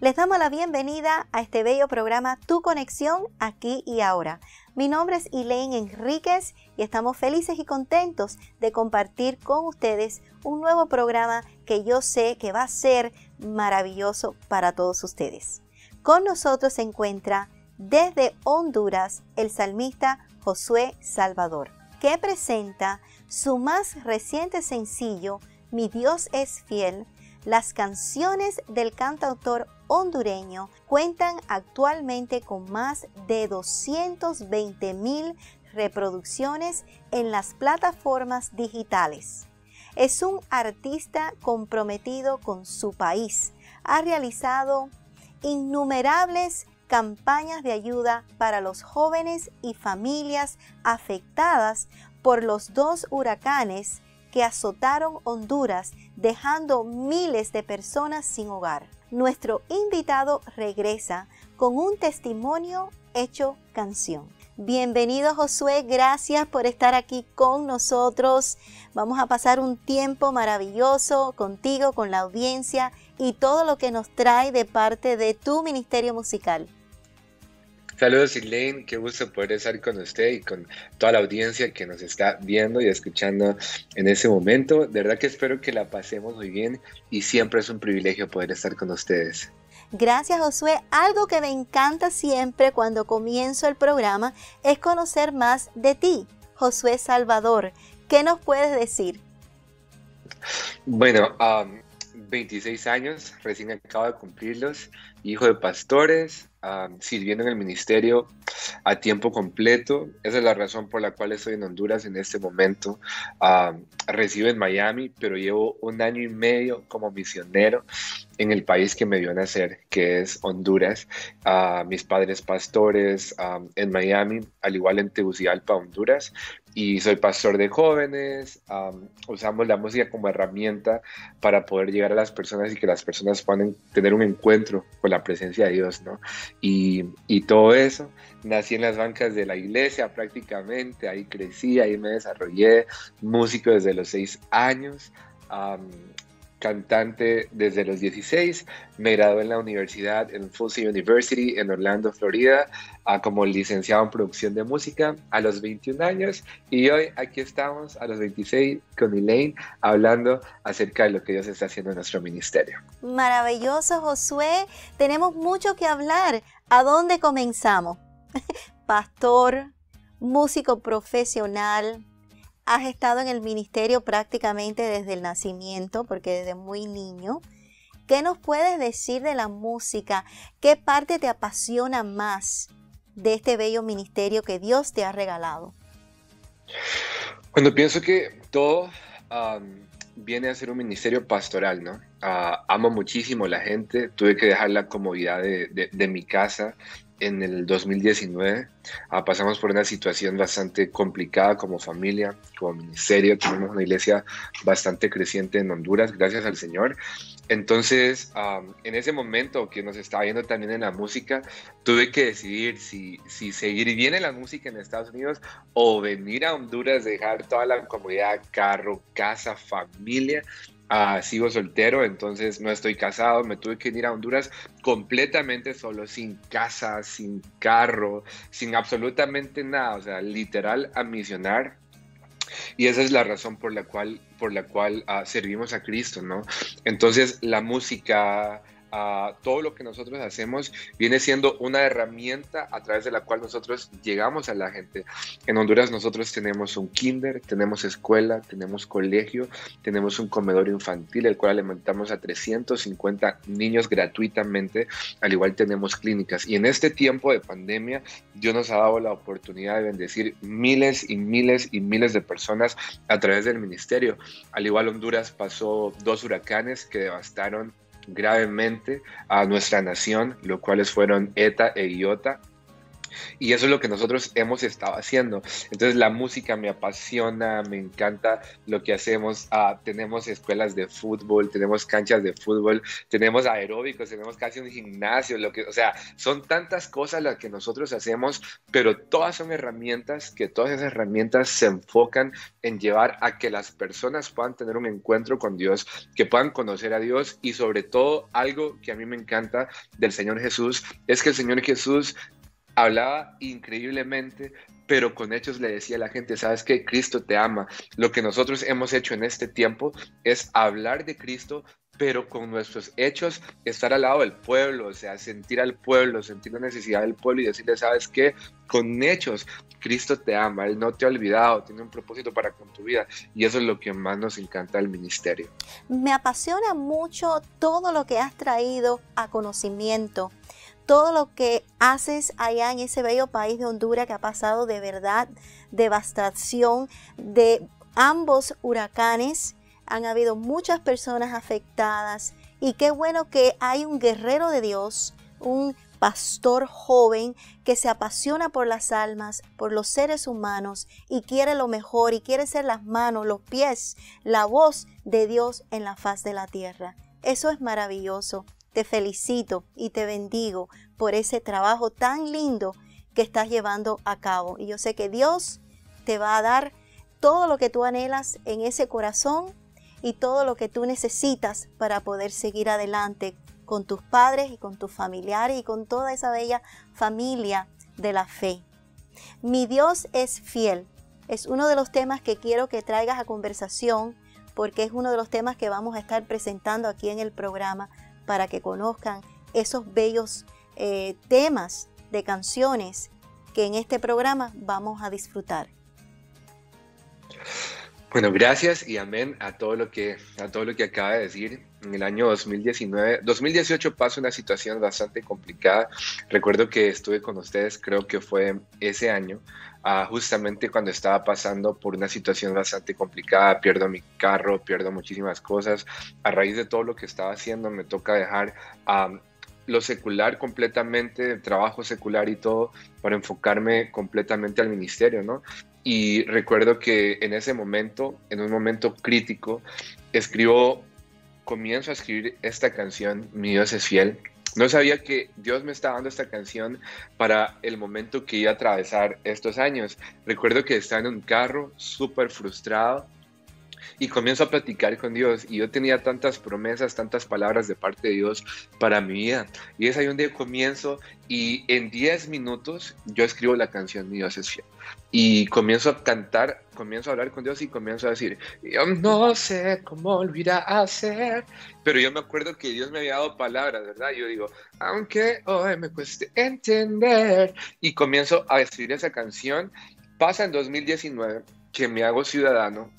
Les damos la bienvenida a este bello programa Tu Conexión, Aquí y Ahora. Mi nombre es Elaine Enríquez y estamos felices y contentos de compartir con ustedes un nuevo programa que yo sé que va a ser maravilloso para todos ustedes. Con nosotros se encuentra desde Honduras el salmista Josué Salvador, que presenta su más reciente sencillo, Mi Dios es fiel. Las canciones del cantautor hondureño cuentan actualmente con más de 220,000 reproducciones en las plataformas digitales. Es un artista comprometido con su país. Ha realizado innumerables campañas de ayuda para los jóvenes y familias afectadas por los 2 huracanes que azotaron Honduras, dejando miles de personas sin hogar. Nuestro invitado regresa con un testimonio hecho canción. Bienvenido, Josué, gracias por estar aquí con nosotros. Vamos a pasar un tiempo maravilloso contigo, con la audiencia y todo lo que nos trae de parte de tu ministerio musical. Saludos, Elaine, qué gusto poder estar con usted y con toda la audiencia que nos está viendo y escuchando en ese momento. De verdad que espero que la pasemos muy bien y siempre es un privilegio poder estar con ustedes. Gracias, Josué. Algo que me encanta siempre cuando comienzo el programa es conocer más de ti, Josué Salvador. ¿Qué nos puedes decir? Bueno, 26 años, recién acabo de cumplirlos, hijo de pastores, sirviendo en el ministerio a tiempo completo. Esa es la razón por la cual estoy en Honduras en este momento. Resido en Miami, pero llevo 1 año y medio como misionero en el país que me vio nacer, que es Honduras. Mis padres pastores en Miami, al igual en Tegucigalpa, Honduras. Y soy pastor de jóvenes. Usamos la música como herramienta para poder llegar a las personas y que las personas puedan tener un encuentro con la presencia de Dios, ¿no? Y todo eso. Nací en las bancas de la iglesia prácticamente, ahí crecí, ahí me desarrollé, músico desde los 6 años, cantante desde los 16, me gradué en la universidad en Fuse University en Orlando, Florida, como licenciado en producción de música a los 21 años y hoy aquí estamos a los 26 con Elaine hablando acerca de lo que Dios está haciendo en nuestro ministerio. Maravilloso, Josué, tenemos mucho que hablar. ¿A dónde comenzamos? Pastor, músico profesional, has estado en el ministerio prácticamente desde el nacimiento, porque desde muy niño. ¿Qué nos puedes decir de la música? ¿Qué parte te apasiona más de este bello ministerio que Dios te ha regalado? Bueno, pienso que todo viene a ser un ministerio pastoral, ¿no? Amo muchísimo la gente, tuve que dejar la comodidad de mi casa. En el 2019 pasamos por una situación bastante complicada como familia, como ministerio. Tuvimos una iglesia bastante creciente en Honduras, gracias al Señor. Entonces, en ese momento que nos estaba viendo también en la música, tuve que decidir si seguir bien en la música en Estados Unidos o venir a Honduras, dejar toda la comodidad, carro, casa, familia. Sigo soltero, entonces no estoy casado, me tuve que ir a Honduras completamente solo, sin casa, sin carro, sin absolutamente nada, o sea, literal a misionar. Y esa es la razón por la cual servimos a Cristo, ¿no? Entonces la música, todo lo que nosotros hacemos viene siendo una herramienta a través de la cual nosotros llegamos a la gente. En Honduras nosotros tenemos un kinder, tenemos escuela, tenemos colegio, tenemos un comedor infantil, el cual alimentamos a 350 niños gratuitamente, al igual tenemos clínicas. Y en este tiempo de pandemia, Dios nos ha dado la oportunidad de bendecir miles y miles y miles de personas a través del ministerio. Al igual Honduras pasó 2 huracanes que devastaron gravemente a nuestra nación, los cuales fueron ETA e IOTA. Y eso es lo que nosotros hemos estado haciendo. Entonces la música me apasiona, me encanta lo que hacemos. Tenemos escuelas de fútbol, tenemos canchas de fútbol, tenemos aeróbicos, tenemos casi un gimnasio. O sea, son tantas cosas las que nosotros hacemos, pero todas son herramientas, que todas esas herramientas se enfocan en llevar a que las personas puedan tener un encuentro con Dios, que puedan conocer a Dios. Y sobre todo, algo que a mí me encanta del Señor Jesús es que el Señor Jesús hablaba increíblemente, pero con hechos le decía a la gente, ¿sabes qué? Cristo te ama. Lo que nosotros hemos hecho en este tiempo es hablar de Cristo, pero con nuestros hechos, estar al lado del pueblo, o sea, sentir al pueblo, sentir la necesidad del pueblo y decirle, ¿sabes qué? Con hechos, Cristo te ama, Él no te ha olvidado, tiene un propósito para con tu vida. Y eso es lo que más nos encanta del ministerio. Me apasiona mucho todo lo que has traído a conocimiento, todo lo que haces allá en ese bello país de Honduras, que ha pasado de verdad devastación de ambos huracanes. Han habido muchas personas afectadas, y qué bueno que hay un guerrero de Dios, un pastor joven que se apasiona por las almas, por los seres humanos, y quiere lo mejor y quiere ser las manos, los pies, la voz de Dios en la faz de la tierra. Eso es maravilloso. Te felicito y te bendigo por ese trabajo tan lindo que estás llevando a cabo. Y yo sé que Dios te va a dar todo lo que tú anhelas en ese corazón y todo lo que tú necesitas para poder seguir adelante con tus padres y con tus familiares y con toda esa bella familia de la fe. Mi Dios es fiel. Es uno de los temas que quiero que traigas a conversación, porque es uno de los temas que vamos a estar presentando aquí en el programa, para que conozcan esos bellos temas de canciones que en este programa vamos a disfrutar. Bueno, gracias y amén a todo lo que acaba de decir. En el año 2018 pasó una situación bastante complicada. Recuerdo que estuve con ustedes, creo que fue ese año, justamente cuando estaba pasando por una situación bastante complicada. Pierdo mi carro, pierdo muchísimas cosas. A raíz de todo lo que estaba haciendo, me toca dejar lo secular completamente, el trabajo secular y todo, para enfocarme completamente al ministerio, ¿no? Y recuerdo que en ese momento, en un momento crítico, comienzo a escribir esta canción, Mi Dios es fiel. No sabía que Dios me estaba dando esta canción para el momento que iba a atravesar estos años. Recuerdo que estaba en un carro súper frustrado y comienzo a platicar con Dios, y yo tenía tantas promesas, tantas palabras de parte de Dios para mi vida. Y es ahí donde comienzo, y en 10 minutos yo escribo la canción Mi Dios es fiel. Y comienzo a cantar, comienzo a hablar con Dios y comienzo a decir, yo no sé cómo lo irá a hacer, pero yo me acuerdo que Dios me había dado palabras, ¿verdad? Yo digo, aunque hoy me cueste entender, y comienzo a escribir esa canción. Pasa en 2019 que me hago ciudadano,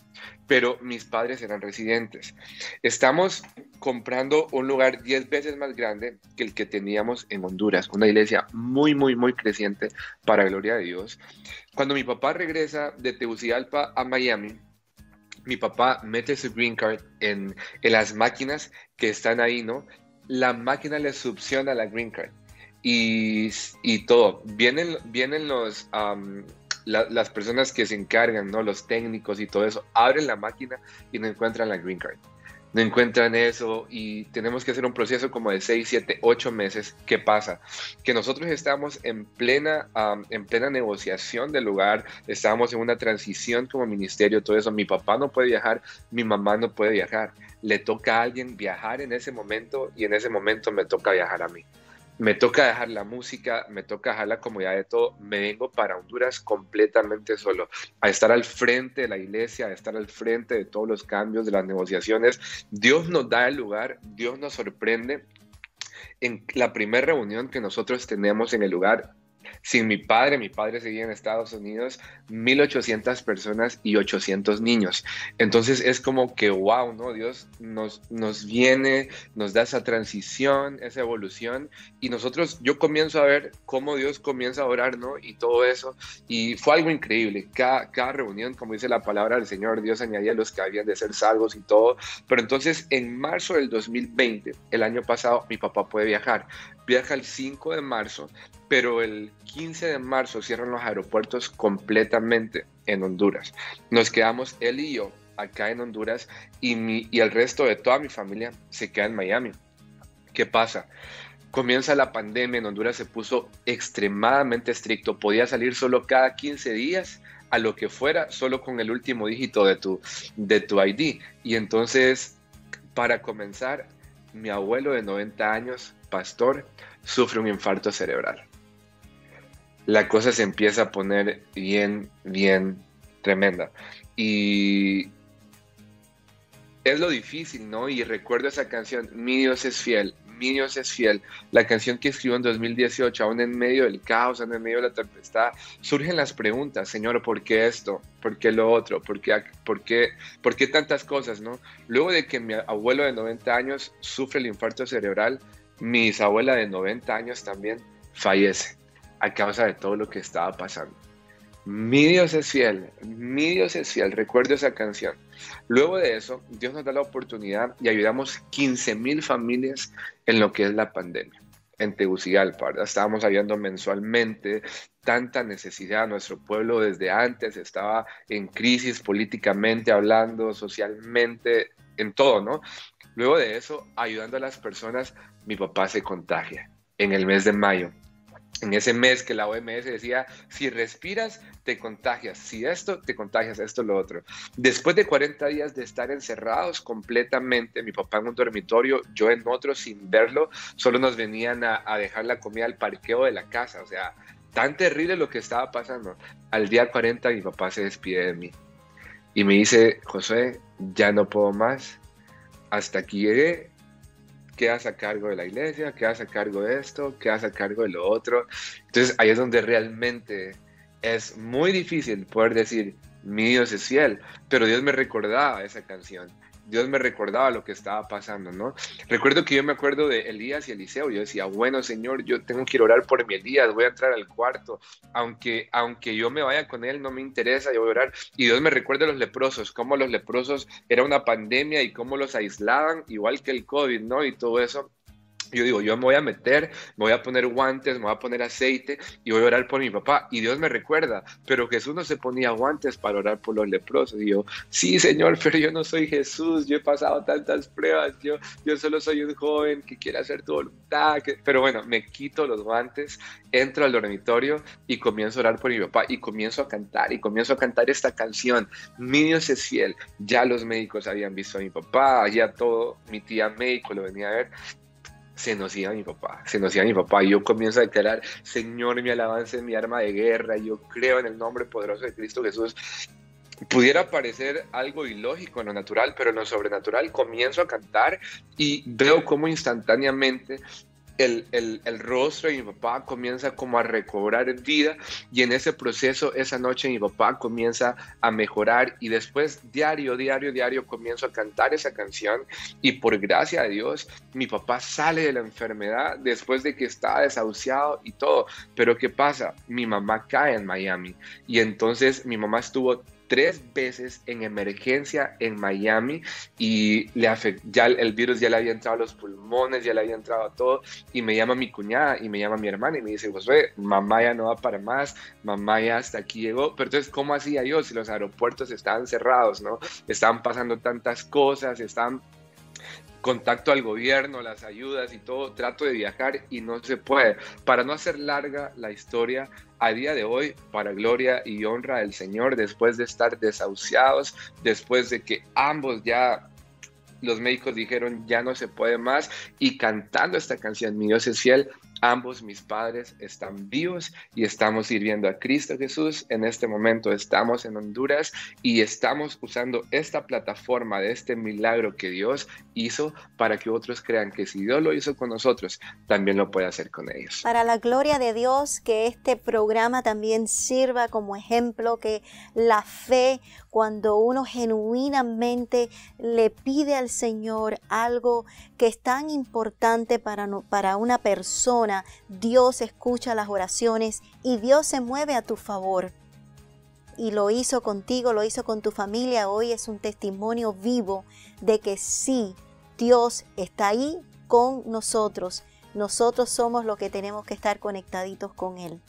pero mis padres eran residentes. Estamos comprando un lugar 10 veces más grande que el que teníamos en Honduras, una iglesia muy, muy, muy creciente, para gloria de Dios. Cuando mi papá regresa de Tegucigalpa a Miami, mi papá mete su green card en las máquinas que están ahí, ¿no? La máquina le succiona la green card y todo. Vienen los... las personas que se encargan, ¿no? Los técnicos y todo eso, abren la máquina y no encuentran la green card. No encuentran eso, y tenemos que hacer un proceso como de 6, 7, 8 meses. ¿Qué pasa? Que nosotros estábamos en plena negociación del lugar, estábamos en una transición como ministerio, todo eso. Mi papá no puede viajar, mi mamá no puede viajar. Le toca a alguien viajar en ese momento, y en ese momento me toca viajar a mí. Me toca dejar la música, me toca dejar la comodidad de todo. Me vengo para Honduras completamente solo, a estar al frente de la iglesia, a estar al frente de todos los cambios, de las negociaciones. Dios nos da el lugar, Dios nos sorprende. En la primera reunión que nosotros tenemos en el lugar, sin mi padre seguía en Estados Unidos, 1,800 personas y 800 niños. Entonces es como que wow, ¿no? Dios nos viene, nos da esa transición, esa evolución, y yo comienzo a ver cómo Dios comienza a orar, ¿no? Y todo eso, y fue algo increíble. Cada reunión, como dice la palabra del Señor, Dios añadía a los que habían de ser salvos y todo. Pero entonces en marzo del 2020, el año pasado, mi papá puede viajar, viaja el 5 de marzo, pero el 15 de marzo cierran los aeropuertos completamente en Honduras. Nos quedamos él y yo acá en Honduras y el resto de toda mi familia se queda en Miami. ¿Qué pasa? Comienza la pandemia, en Honduras se puso extremadamente estricto, podía salir solo cada 15 días a lo que fuera, solo con el último dígito de tu ID. Y entonces, para comenzar, mi abuelo de 90 años, pastor, sufre un infarto cerebral. La cosa se empieza a poner bien, bien tremenda. Y es lo difícil, ¿no? Y recuerdo esa canción, Mi Dios es fiel, Mi Dios es fiel. La canción que escribió en 2018, aún en medio del caos, aún en medio de la tempestad, surgen las preguntas, Señor, ¿por qué esto? ¿Por qué lo otro? ¿Por qué tantas cosas, no? Luego de que mi abuelo de 90 años sufre el infarto cerebral, mi bisabuela de 90 años también fallece a causa de todo lo que estaba pasando. Mi Dios es fiel, mi Dios es fiel, recuerdo esa canción. Luego de eso, Dios nos da la oportunidad y ayudamos 15,000 familias en lo que es la pandemia. En Tegucigalpa, ¿verdad? Estábamos ayudando mensualmente, tanta necesidad. Nuestro pueblo desde antes estaba en crisis políticamente hablando, socialmente, en todo, ¿no? Luego de eso, ayudando a las personas, mi papá se contagia en el mes de mayo. En ese mes que la OMS decía, si respiras, te contagias, si esto, te contagias, esto, lo otro. Después de 40 días de estar encerrados completamente, mi papá en un dormitorio, yo en otro, sin verlo, solo nos venían a dejar la comida al parqueo de la casa. O sea, tan terrible lo que estaba pasando. Al día 40, mi papá se despide de mí y me dice, Josué, ya no puedo más, hasta aquí llegué. Quedas a cargo de la iglesia, quedas a cargo de esto, quedas a cargo de lo otro. Entonces ahí es donde realmente es muy difícil poder decir, mi Dios es fiel, pero Dios me recordaba esa canción, Dios me recordaba lo que estaba pasando, ¿no? Recuerdo que yo me acuerdo de Elías y Eliseo, yo decía, bueno, Señor, yo tengo que ir a orar por mi Elías, voy a entrar al cuarto, aunque yo me vaya con él, no me interesa, yo voy a orar. Y Dios me recuerda a los leprosos, cómo los leprosos era una pandemia y cómo los aislaban, igual que el COVID, ¿no? Y todo eso. Yo digo, yo me voy a meter, me voy a poner guantes, me voy a poner aceite y voy a orar por mi papá. Y Dios me recuerda, pero Jesús no se ponía guantes para orar por los leprosos. Y yo, sí, Señor, pero yo no soy Jesús, yo he pasado tantas pruebas, yo solo soy un joven que quiere hacer tu voluntad. Pero bueno, me quito los guantes, entro al dormitorio y comienzo a orar por mi papá y comienzo a cantar esta canción. Mi Dios es fiel. Ya los médicos habían visto a mi papá, ya todo, mi tía médico lo venía a ver. Se nos iba mi papá. Y yo comienzo a declarar, Señor, mi alabanza es mi arma de guerra, yo creo en el nombre poderoso de Cristo Jesús. Pudiera parecer algo ilógico en lo natural, pero en lo sobrenatural comienzo a cantar y veo cómo instantáneamente el rostro de mi papá comienza como a recobrar vida, y en ese proceso, esa noche mi papá comienza a mejorar, y después diario comienzo a cantar esa canción, y por gracia de Dios, mi papá sale de la enfermedad después de que estaba desahuciado y todo. Pero ¿qué pasa? Mi mamá cae en Miami, y entonces mi mamá estuvo 3 veces en emergencia en Miami y ya el virus ya le había entrado a los pulmones, ya le había entrado a todo, y me llama mi cuñada y me llama mi hermana y me dice, Josué, mamá ya no va para más, mamá ya hasta aquí llegó. Pero entonces, ¿cómo hacía yo si los aeropuertos estaban cerrados, no? Estaban pasando tantas cosas, estaban contacto al gobierno, las ayudas y todo, trato de viajar y no se puede. Para no hacer larga la historia, a día de hoy, para gloria y honra del Señor, después de estar desahuciados, después de que ambos ya, los médicos dijeron ya no se puede más, y cantando esta canción, Mi Dios es fiel, ambos mis padres están vivos y estamos sirviendo a Cristo Jesús. En este momento estamos en Honduras y estamos usando esta plataforma de este milagro que Dios hizo para que otros crean que si Dios lo hizo con nosotros, también lo puede hacer con ellos. Para la gloria de Dios, que este programa también sirva como ejemplo, que la fe, cuando uno genuinamente le pide al Señor algo que es tan importante para una persona, Dios escucha las oraciones y Dios se mueve a tu favor. Y lo hizo contigo, lo hizo con tu familia. Hoy es un testimonio vivo de que sí, Dios está ahí con nosotros. Nosotros somos los que tenemos que estar conectaditos con Él.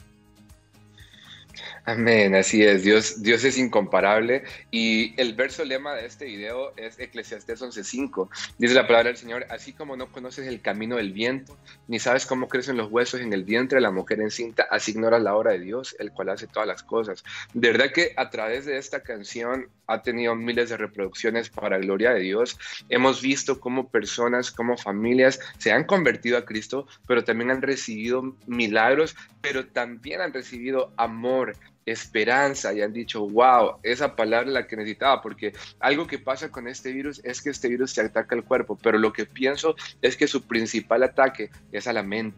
Amén, así es. Dios es incomparable, y el verso lema de este video es Eclesiastés 11:5. Dice la palabra del Señor: así como no conoces el camino del viento, ni sabes cómo crecen los huesos en el vientre de la mujer encinta, así ignoras la obra de Dios, el cual hace todas las cosas. De verdad que a través de esta canción ha tenido miles de reproducciones para gloria de Dios. Hemos visto cómo personas, cómo familias se han convertido a Cristo, pero también han recibido milagros, pero también han recibido amor, esperanza, y han dicho: wow, esa palabra la que necesitaba, porque algo que pasa con este virus es que este virus se ataca al cuerpo, pero lo que pienso es que su principal ataque es a la mente.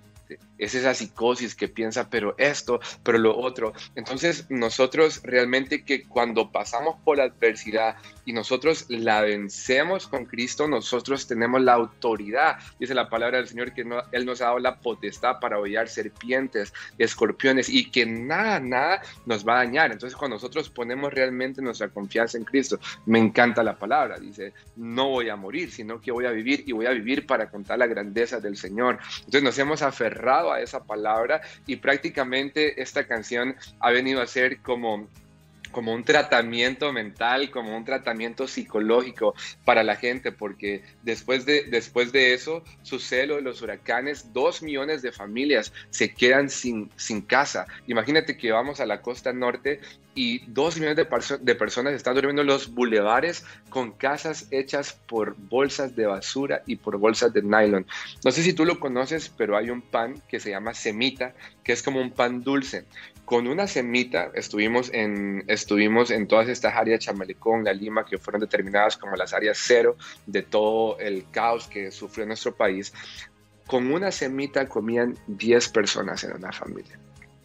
Es esa psicosis que piensa, pero esto, pero lo otro. Entonces nosotros realmente, que cuando pasamos por la adversidad y nosotros la vencemos con Cristo, nosotros tenemos la autoridad. Dice la palabra del Señor que Él nos ha dado la potestad para hollar serpientes, escorpiones, y que nada nos va a dañar. Entonces cuando nosotros ponemos realmente nuestra confianza en Cristo, me encanta la palabra, dice: no voy a morir, sino que voy a vivir, y voy a vivir para contar la grandeza del Señor. Entonces nos hemos aferrado a esa palabra, y prácticamente esta canción ha venido a ser como un tratamiento mental, como un tratamiento psicológico para la gente, porque después de eso sucede lo de los huracanes. 2 millones de familias se quedan sin casa. Imagínate que vamos a la costa norte y 2 millones de personas están durmiendo en los bulevares con casas hechas por bolsas de basura y por bolsas de nylon. No sé si tú lo conoces, pero hay un pan que se llama semita, que es como un pan dulce. Con una semita estuvimos en todas estas áreas, Chamalecón, La Lima, que fueron determinadas como las áreas cero de todo el caos que sufrió nuestro país. Con una semita comían 10 personas en una familia.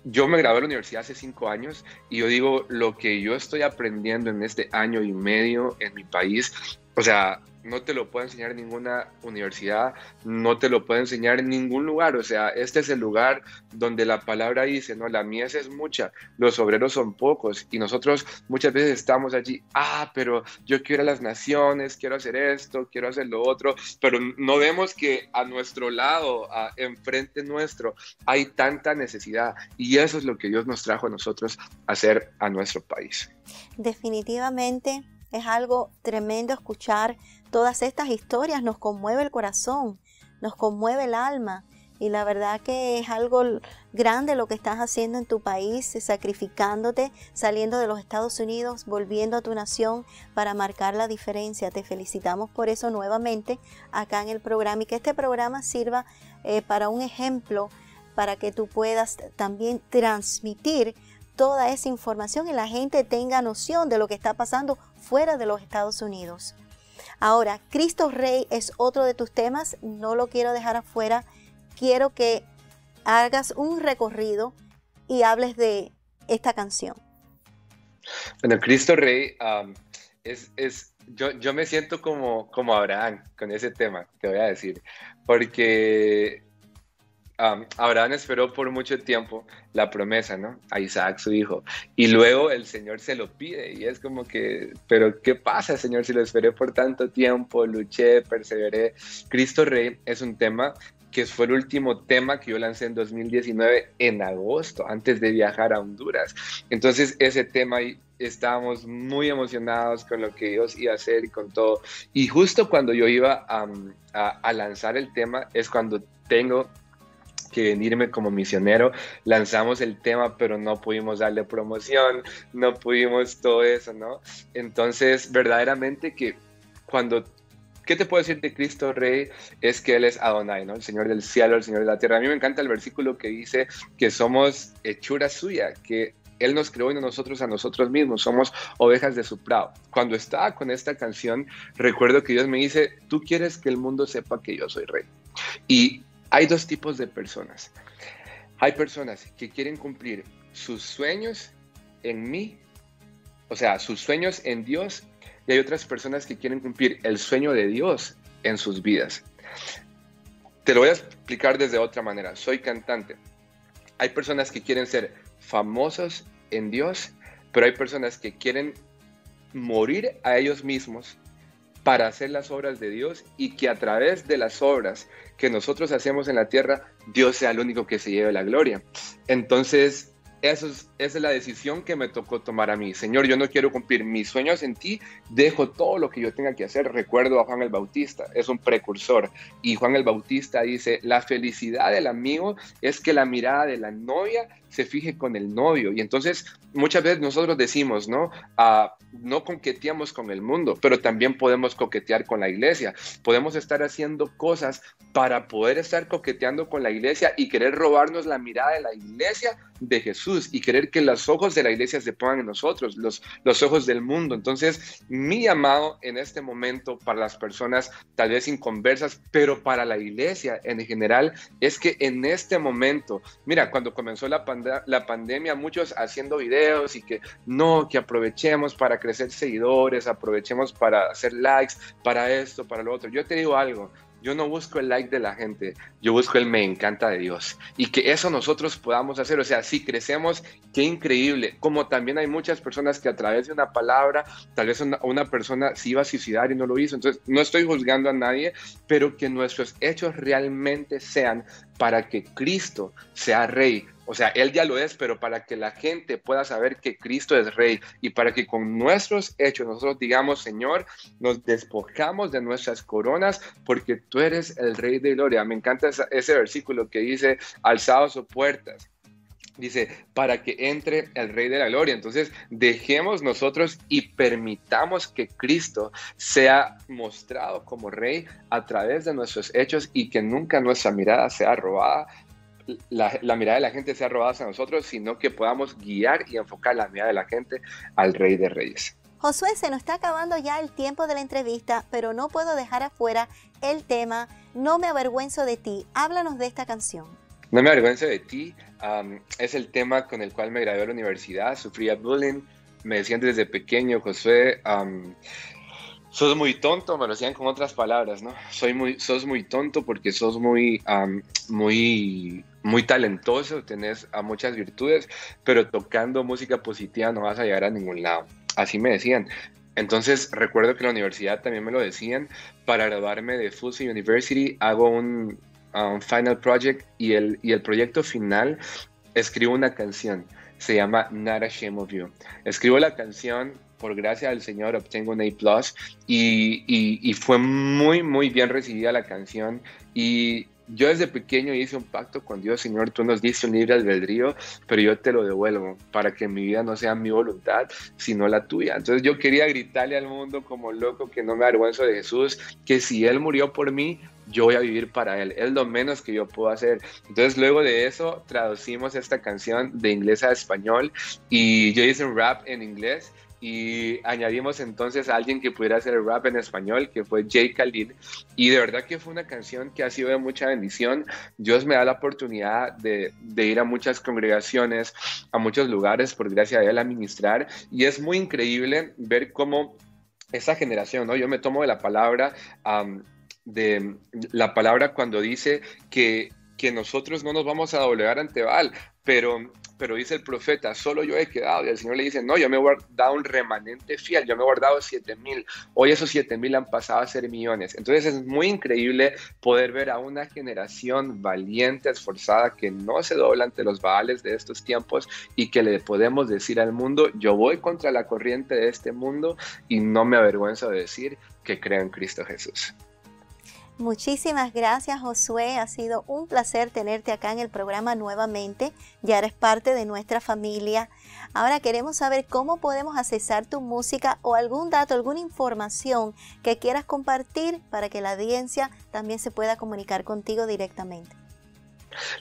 Yo me gradué de la universidad hace 5 años, y yo digo, lo que yo estoy aprendiendo en este año y medio en mi país, o sea, no te lo puede enseñar ninguna universidad, no te lo puede enseñar en ningún lugar. O sea, este es el lugar donde la palabra dice: no, la mies es mucha, los obreros son pocos. Y nosotros muchas veces estamos allí: ah, pero yo quiero ir a las naciones, quiero hacer esto, quiero hacer lo otro, pero no vemos que a nuestro lado, enfrente nuestro, hay tanta necesidad, y eso es lo que Dios nos trajo a nosotros a hacer a nuestro país. Definitivamente es algo tremendo escuchar todas estas historias. Nos conmueve el corazón, nos conmueve el alma, y la verdad que es algo grande lo que estás haciendo en tu país, sacrificándote, saliendo de los Estados Unidos, volviendo a tu nación para marcar la diferencia. Te felicitamos por eso nuevamente acá en el programa, y que este programa sirva para un ejemplo, para que tú puedas también transmitir toda esa información y la gente tenga noción de lo que está pasando fuera de los Estados Unidos. Ahora, Cristo Rey es otro de tus temas, no lo quiero dejar afuera. Quiero que hagas un recorrido y hables de esta canción. Bueno, Cristo Rey yo me siento como Abraham con ese tema, te voy a decir, porque Abraham esperó por mucho tiempo la promesa, ¿no? A Isaac, su hijo. Y luego el Señor se lo pide, y es como que, pero ¿qué pasa, Señor? Si lo esperé por tanto tiempo, luché, perseveré. Cristo Rey es un tema que fue el último tema que yo lancé en 2019, en agosto, antes de viajar a Honduras. Entonces ese tema, estábamos muy emocionados con lo que Dios iba a hacer y con todo. Y justo cuando yo iba a lanzar el tema, es cuando tengo que venirme como misionero. Lanzamos el tema, pero no pudimos darle promoción, no pudimos todo eso, ¿no? Entonces, verdaderamente que cuando... ¿Qué te puedo decir de Cristo Rey? Es que Él es Adonai, ¿no? El Señor del cielo, el Señor de la tierra. A mí me encanta el versículo que dice que somos hechura suya, que Él nos creó y no nosotros a nosotros mismos, somos ovejas de su prado. Cuando estaba con esta canción, recuerdo que Dios me dice: tú quieres que el mundo sepa que yo soy Rey. Y hay 2 tipos de personas. Hay personas que quieren cumplir sus sueños en mí, o sea, sus sueños en Dios, y hay otras personas que quieren cumplir el sueño de Dios en sus vidas. Te lo voy a explicar desde otra manera. Soy cantante. Hay personas que quieren ser famosos en Dios, pero hay personas que quieren morir a ellos mismos para hacer las obras de Dios, y que a través de las obras que nosotros hacemos en la tierra, Dios sea el único que se lleve la gloria. Entonces, esa es la decisión que me tocó tomar a mí. Señor, yo no quiero cumplir mis sueños en ti, dejo todo lo que yo tenga que hacer. Recuerdo a Juan el Bautista, es un precursor, y Juan el Bautista dice: la felicidad del amigo es que la mirada de la novia se fije con el novio. Y entonces muchas veces nosotros decimos, ¿no? No coqueteamos con el mundo, pero también podemos coquetear con la iglesia. Podemos estar haciendo cosas para poder estar coqueteando con la iglesia y querer robarnos la mirada de la iglesia de Jesús, y querer que los ojos de la iglesia se pongan en nosotros, los ojos del mundo. Entonces, mi llamado en este momento para las personas tal vez inconversas, pero para la iglesia en general, es que en este momento, mira, cuando comenzó la pandemia, muchos haciendo videos y que no, que aprovechemos para crecer seguidores, aprovechemos para hacer likes, para esto, para lo otro. Yo te digo algo: yo no busco el like de la gente, yo busco el me encanta de Dios, y que eso nosotros podamos hacer. O sea, si crecemos, qué increíble. Como también hay muchas personas que a través de una palabra, tal vez una persona se iba a suicidar y no lo hizo. Entonces, no estoy juzgando a nadie, pero que nuestros hechos realmente sean para que Cristo sea Rey. O sea, Él ya lo es, pero para que la gente pueda saber que Cristo es Rey, y para que con nuestros hechos nosotros digamos: Señor, nos despojamos de nuestras coronas porque tú eres el Rey de Gloria. Me encanta ese versículo que dice: alzaos o puertas, dice, para que entre el Rey de la Gloria. Entonces, dejemos nosotros y permitamos que Cristo sea mostrado como Rey a través de nuestros hechos, y que nunca nuestra mirada sea robada. La mirada de la gente sea robada hacia nosotros, sino que podamos guiar y enfocar la mirada de la gente al Rey de Reyes. Josué, se nos está acabando ya el tiempo de la entrevista, pero no puedo dejar afuera el tema No me avergüenzo de ti. Háblanos de esta canción. No me avergüenzo de ti es el tema con el cual me gradué de la universidad. Sufría bullying, me decían desde pequeño: Josué, sos muy tonto. Me lo decían con otras palabras, ¿no? Sos muy tonto porque sos muy talentoso, tenés a muchas virtudes, pero tocando música positiva no vas a llegar a ningún lado. Así me decían. Entonces, recuerdo que en la universidad también me lo decían. Para graduarme de Fuse University hago un final project, y el proyecto final escribo una canción. Se llama Not Ashamed of You. Escribo la canción, por gracia del Señor obtengo un A+, y fue muy bien recibida la canción. Y yo desde pequeño hice un pacto con Dios: Señor, tú nos diste un libre albedrío, pero yo te lo devuelvo, para que mi vida no sea mi voluntad, sino la tuya. Entonces yo quería gritarle al mundo como loco que no me avergüenzo de Jesús, que si Él murió por mí, yo voy a vivir para Él. Es lo menos que yo puedo hacer. Entonces, luego de eso, traducimos esta canción de inglés a español, y yo hice un rap en inglés, y añadimos entonces a alguien que pudiera hacer el rap en español, que fue Jay Khalid. Y de verdad que fue una canción que ha sido de mucha bendición. Dios me da la oportunidad de ir a muchas congregaciones, a muchos lugares, por gracia de Él, a ministrar. Y es muy increíble ver cómo esa generación, ¿no? Yo me tomo de la palabra, cuando dice que nosotros no nos vamos a doblegar ante Baal, pero dice el profeta: solo yo he quedado. Y el Señor le dice: no, yo me he guardado un remanente fiel, yo me he guardado 7,000. Hoy esos 7,000 han pasado a ser millones. Entonces es muy increíble poder ver a una generación valiente, esforzada, que no se dobla ante los Baales de estos tiempos, y que le podemos decir al mundo: yo voy contra la corriente de este mundo, y no me avergüenzo de decir que creo en Cristo Jesús. Muchísimas gracias, Josué. Ha sido un placer tenerte acá en el programa nuevamente. Ya eres parte de nuestra familia. Ahora queremos saber cómo podemos accesar tu música, o algún dato, alguna información que quieras compartir, para que la audiencia también se pueda comunicar contigo directamente.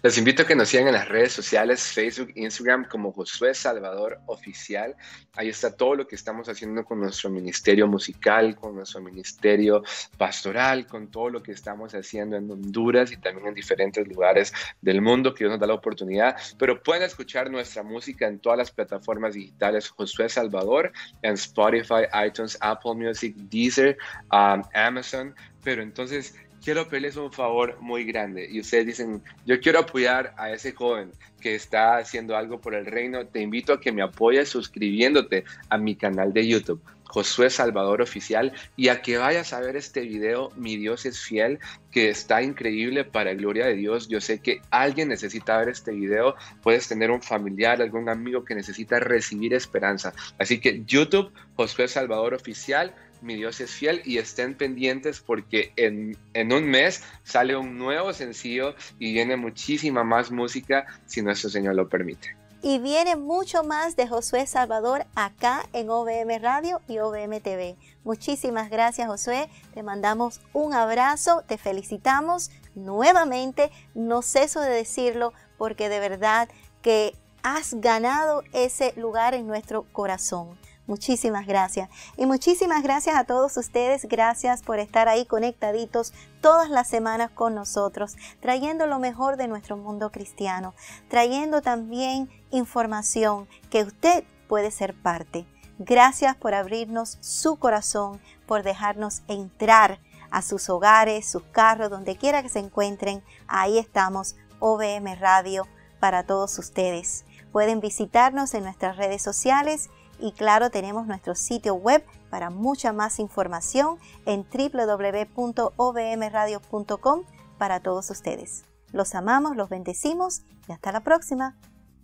Les invito a que nos sigan en las redes sociales, Facebook, Instagram, como Josué Salvador Oficial. Ahí está todo lo que estamos haciendo con nuestro ministerio musical, con nuestro ministerio pastoral, con todo lo que estamos haciendo en Honduras y también en diferentes lugares del mundo, que Dios nos da la oportunidad. Pero pueden escuchar nuestra música en todas las plataformas digitales: Josué Salvador, en Spotify, iTunes, Apple Music, Deezer, Amazon. Pero entonces, quiero pedirles un favor muy grande, y ustedes dicen: yo quiero apoyar a ese joven que está haciendo algo por el reino. Te invito a que me apoyes suscribiéndote a mi canal de YouTube. Josué Salvador Oficial, y a que vayas a ver este video, Mi Dios es Fiel, que está increíble para gloria de Dios. Yo sé que alguien necesita ver este video, puedes tener un familiar, algún amigo que necesita recibir esperanza. Así que YouTube, Josué Salvador Oficial, Mi Dios es Fiel, y estén pendientes porque en un mes sale un nuevo sencillo y viene muchísima más música si nuestro Señor lo permite. Y viene mucho más de Josué Salvador acá en OVM Radio y OVM TV. Muchísimas gracias, Josué. Te mandamos un abrazo, te felicitamos nuevamente. No ceso de decirlo porque de verdad que has ganado ese lugar en nuestro corazón. Muchísimas gracias. Y muchísimas gracias a todos ustedes. Gracias por estar ahí conectaditos todas las semanas con nosotros, trayendo lo mejor de nuestro mundo cristiano, trayendo también información que usted puede ser parte. Gracias por abrirnos su corazón, por dejarnos entrar a sus hogares, sus carros, donde quiera que se encuentren. Ahí estamos, OVM Radio, para todos ustedes. Pueden visitarnos en nuestras redes sociales. Y claro, tenemos nuestro sitio web para mucha más información en www.ovmradio.com para todos ustedes. Los amamos, los bendecimos y hasta la próxima.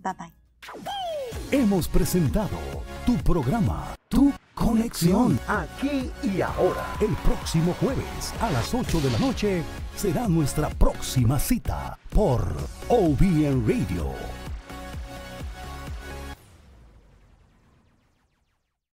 Bye bye. Hemos presentado tu programa, Tu Conexión, Aquí y Ahora. El próximo jueves a las 8 de la noche será nuestra próxima cita por OVM Radio.